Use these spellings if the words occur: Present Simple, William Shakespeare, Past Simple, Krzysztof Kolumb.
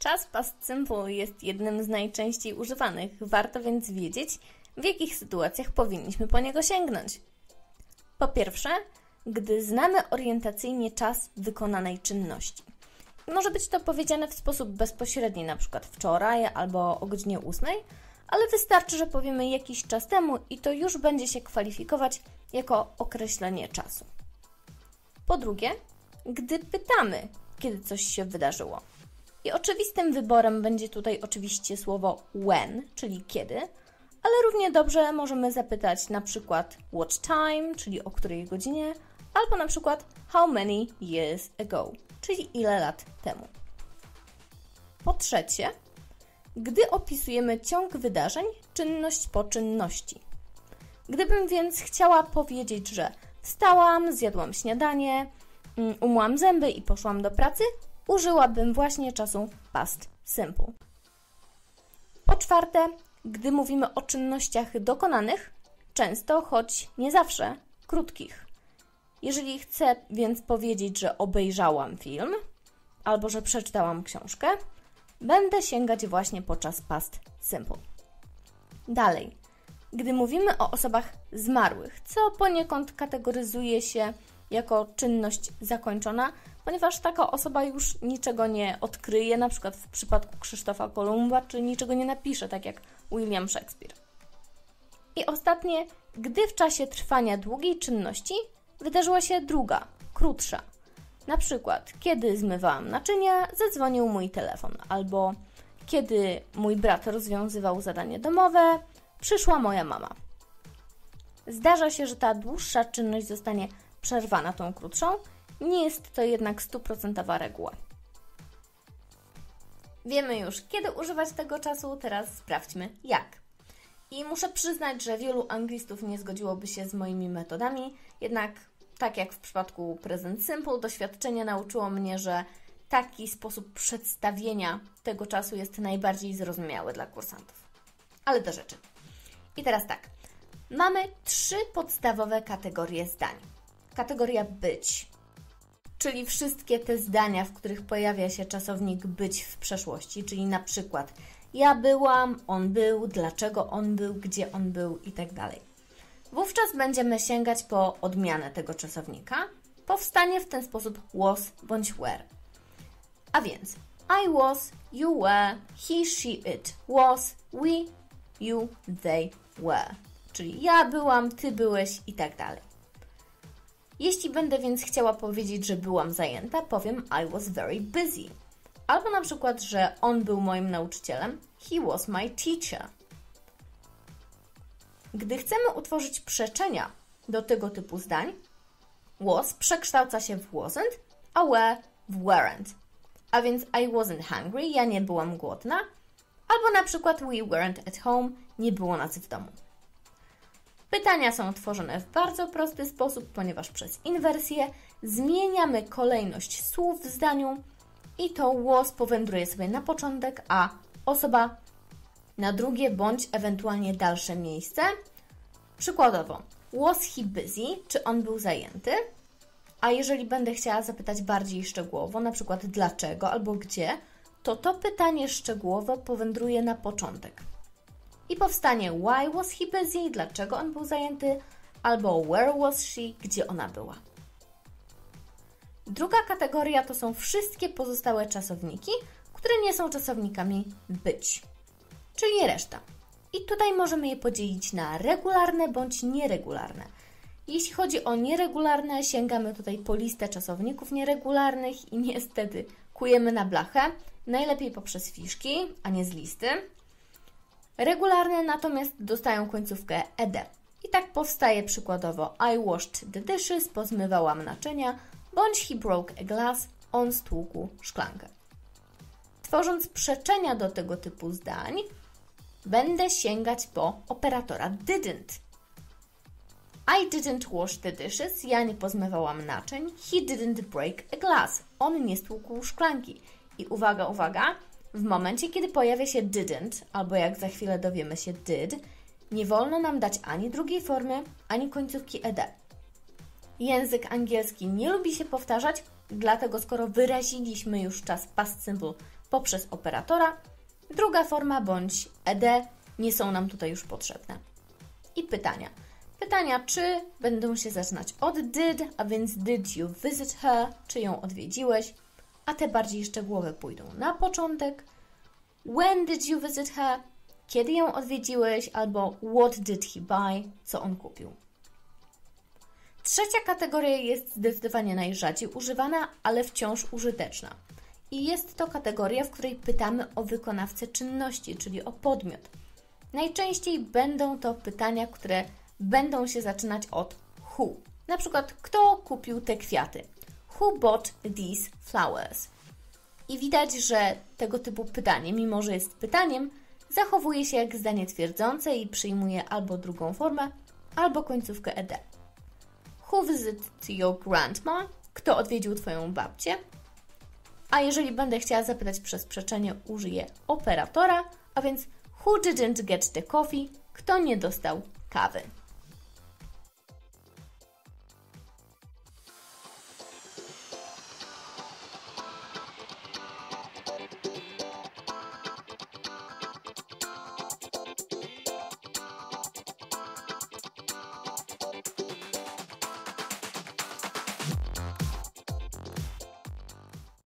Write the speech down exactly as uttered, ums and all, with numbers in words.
Czas Past Simple jest jednym z najczęściej używanych, warto więc wiedzieć, w jakich sytuacjach powinniśmy po niego sięgnąć. Po pierwsze, gdy znamy orientacyjnie czas wykonanej czynności. Może być to powiedziane w sposób bezpośredni, np. wczoraj albo o godzinie ósmej, ale wystarczy, że powiemy jakiś czas temu i to już będzie się kwalifikować jako określenie czasu. Po drugie, gdy pytamy, kiedy coś się wydarzyło. I oczywistym wyborem będzie tutaj oczywiście słowo when, czyli kiedy, ale równie dobrze możemy zapytać np. what time, czyli o której godzinie, albo np. how many years ago, czyli ile lat temu. Po trzecie, gdy opisujemy ciąg wydarzeń, czynność po czynności. Gdybym więc chciała powiedzieć, że wstałam, zjadłam śniadanie, umyłam zęby i poszłam do pracy, użyłabym właśnie czasu past simple. Po czwarte, gdy mówimy o czynnościach dokonanych, często, choć nie zawsze, krótkich. Jeżeli chcę więc powiedzieć, że obejrzałam film albo że przeczytałam książkę, będę sięgać właśnie po czas past simple. Dalej, gdy mówimy o osobach zmarłych, co poniekąd kategoryzuje się jako czynność zakończona, ponieważ taka osoba już niczego nie odkryje, na przykład w przypadku Krzysztofa Kolumba, czy niczego nie napisze, tak jak William Shakespeare. I ostatnie, gdy w czasie trwania długiej czynności wydarzyła się druga, krótsza. Na przykład, kiedy zmywałam naczynia, zadzwonił mój telefon, albo kiedy mój brat rozwiązywał zadanie domowe, przyszła moja mama. Zdarza się, że ta dłuższa czynność zostanie przerwana tą krótszą, nie jest to jednak stuprocentowa reguła. Wiemy już, kiedy używać tego czasu, teraz sprawdźmy jak. I muszę przyznać, że wielu anglistów nie zgodziłoby się z moimi metodami, jednak tak jak w przypadku Present Simple, doświadczenie nauczyło mnie, że taki sposób przedstawienia tego czasu jest najbardziej zrozumiały dla kursantów. Ale do rzeczy. I teraz tak. Mamy trzy podstawowe kategorie zdań. Kategoria być, czyli wszystkie te zdania, w których pojawia się czasownik być w przeszłości, czyli na przykład ja byłam, on był, dlaczego on był, gdzie on był itd. Wówczas będziemy sięgać po odmianę tego czasownika. Powstanie w ten sposób was bądź were. A więc I was, you were, he, she, it was, we, you, they were. Czyli ja byłam, ty byłeś itd. Jeśli będę więc chciała powiedzieć, że byłam zajęta, powiem I was very busy. Albo na przykład, że on był moim nauczycielem, he was my teacher. Gdy chcemy utworzyć przeczenia do tego typu zdań, was przekształca się w wasn't, a were w weren't. A więc I wasn't hungry, ja nie byłam głodna, albo na przykład we weren't at home, nie było nas w domu. Pytania są tworzone w bardzo prosty sposób, ponieważ przez inwersję zmieniamy kolejność słów w zdaniu i to was powędruje sobie na początek, a osoba na drugie bądź ewentualnie dalsze miejsce. Przykładowo, was he busy, czy on był zajęty? A jeżeli będę chciała zapytać bardziej szczegółowo, na przykład dlaczego albo gdzie, to to pytanie szczegółowo powędruje na początek. I powstanie why was he busy, dlaczego on był zajęty, albo where was she, gdzie ona była. Druga kategoria to są wszystkie pozostałe czasowniki, które nie są czasownikami być, czyli reszta. I tutaj możemy je podzielić na regularne bądź nieregularne. Jeśli chodzi o nieregularne, sięgamy tutaj po listę czasowników nieregularnych i niestety kujemy na blachę, najlepiej poprzez fiszki, a nie z listy. Regularne natomiast dostają końcówkę ed. I tak powstaje przykładowo I washed the dishes, pozmywałam naczynia, bądź he broke a glass, on stłukł szklankę. Tworząc przeczenia do tego typu zdań, będę sięgać po operatora didn't. I didn't wash the dishes, ja nie pozmywałam naczyń, he didn't break a glass, on nie stłukł szklanki. I uwaga, uwaga! W momencie, kiedy pojawia się didn't, albo jak za chwilę dowiemy się did, nie wolno nam dać ani drugiej formy, ani końcówki ed. Język angielski nie lubi się powtarzać, dlatego skoro wyraziliśmy już czas past simple poprzez operatora. Druga forma bądź ed nie są nam tutaj już potrzebne. I pytania. Pytania, czy będą się zaczynać od did, a więc did you visit her, czy ją odwiedziłeś, a te bardziej szczegółowe pójdą na początek. When did you visit her? Kiedy ją odwiedziłeś, albo what did he buy, co on kupił. Trzecia kategoria jest zdecydowanie najrzadziej używana, ale wciąż użyteczna. I jest to kategoria, w której pytamy o wykonawcę czynności, czyli o podmiot. Najczęściej będą to pytania, które będą się zaczynać od who. Na przykład, kto kupił te kwiaty? Who bought these flowers? I widać, że tego typu pytanie, mimo że jest pytaniem, zachowuje się jak zdanie twierdzące i przyjmuje albo drugą formę, albo końcówkę ed. Who visited your grandma? Kto odwiedził Twoją babcię? A jeżeli będę chciała zapytać przez przeczenie, użyję operatora, a więc who didn't get the coffee? Kto nie dostał kawy?